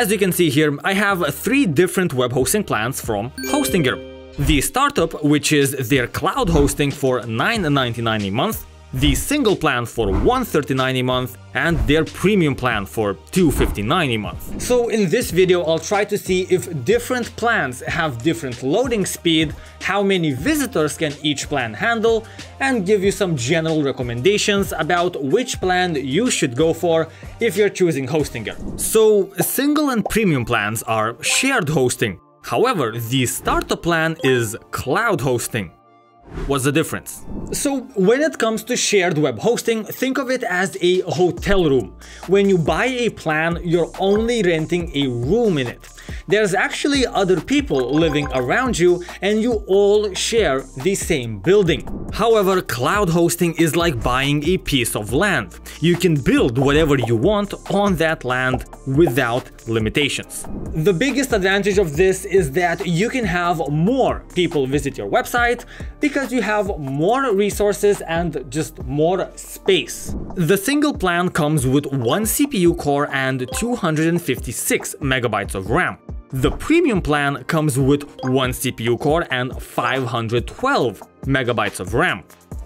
As you can see here, I have 3 different web hosting plans from Hostinger. The startup, which is their cloud hosting for $9.99 a month, the single plan for $139 a month, and their premium plan for $259 a month. So in this video I'll try to see if different plans have different loading speed, how many visitors can each plan handle, and give you some general recommendations about which plan you should go for if you're choosing Hostinger. So single and premium plans are shared hosting. However, the startup plan is cloud hosting. What's the difference? So when it comes to shared web hosting, think of it as a hotel room. When you buy a plan, you're only renting a room in it. There's actually other people living around you and you all share the same building. However, cloud hosting is like buying a piece of land. You can build whatever you want on that land without limitations. The biggest advantage of this is that you can have more people visit your website because you have more resources and just more space. The single plan comes with 1 CPU core and 256 megabytes of RAM. The premium plan comes with 1 CPU core and 512 megabytes of RAM.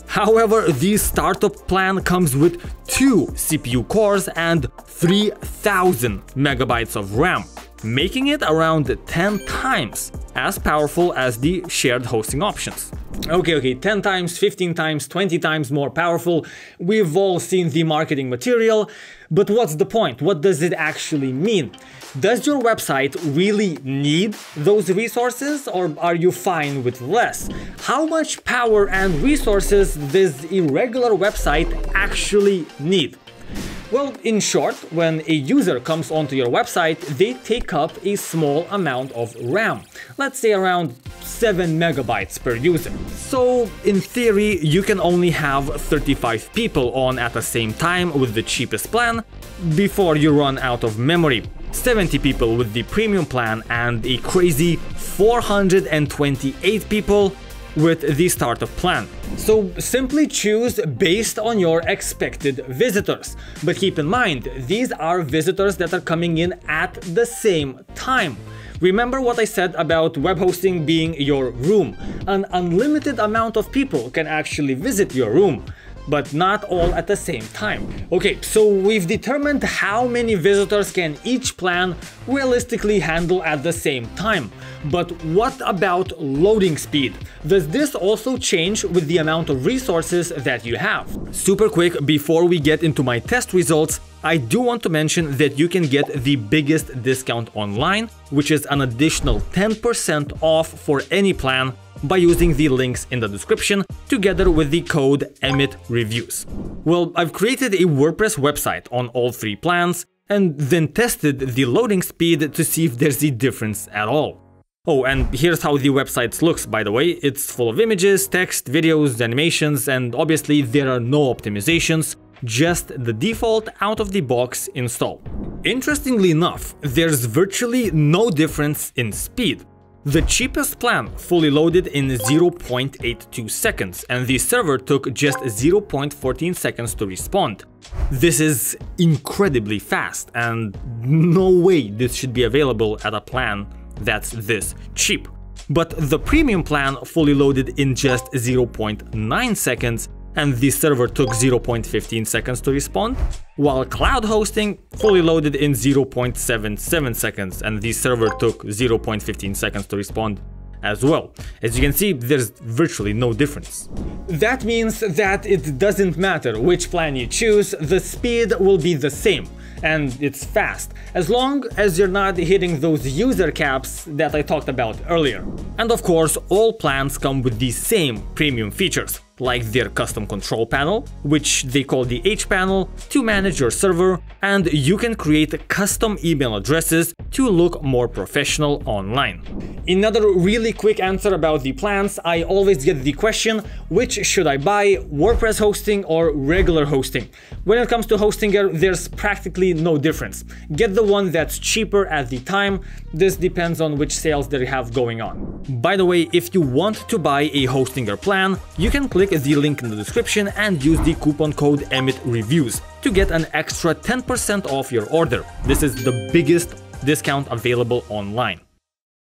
However, the startup plan comes with 2 CPU cores and 3,000 megabytes of RAM, making it around 10 times as powerful as the shared hosting options. Okay, 10 times, 15 times, 20 times more powerful. We've all seen the marketing material, but what's the point? What does it actually mean? Does your website really need those resources, or are you fine with less? How much power and resources does a regular website actually need? Well, in short, when a user comes onto your website, they take up a small amount of RAM, let's say around 7 megabytes per user. So, in theory, you can only have 35 people on at the same time with the cheapest plan before you run out of memory, 70 people with the premium plan, and a crazy 428 people with the startup plan. So simply choose based on your expected visitors. But keep in mind, these are visitors that are coming in at the same time. Remember what I said about web hosting being your room. An unlimited amount of people can actually visit your room, but not all at the same time. Okay, so we've determined how many visitors can each plan realistically handle at the same time. But what about loading speed? Does this also change with the amount of resources that you have? Super quick, before we get into my test results, I do want to mention that you can get the biggest discount online, which is an additional 10% off for any plan, by using the links in the description together with the code Emit.Reviews. Well, I've created a WordPress website on all 3 plans and then tested the loading speed to see if there's a difference at all. Oh, and here's how the website looks, by the way. It's full of images, text, videos, animations, and obviously there are no optimizations, just the default out-of-the-box install. Interestingly enough, there's virtually no difference in speed. The cheapest plan fully loaded in 0.82 seconds, and the server took just 0.14 seconds to respond. This is incredibly fast, and no way this should be available at a plan that's this cheap. But the premium plan fully loaded in just 0.9 seconds, and the server took 0.15 seconds to respond, while cloud hosting fully loaded in 0.77 seconds, and the server took 0.15 seconds to respond as well. As you can see, there's virtually no difference. That means that it doesn't matter which plan you choose, the speed will be the same, and it's fast, as long as you're not hitting those user caps that I talked about earlier. And of course, all plans come with the same premium features, like their custom control panel, which they call the H panel, to manage your server, and you can create custom email addresses to look more professional online. Another really quick answer about the plans, I always get the question, which should I buy, WordPress hosting or regular hosting? When it comes to Hostinger, there's practically no difference. Get the one that's cheaper at the time. This depends on which sales they have going on. By the way, if you want to buy a Hostinger plan, you can click the link in the description and use the coupon code Emit.Reviews to get an extra 10% off your order. This is the biggest discount available online.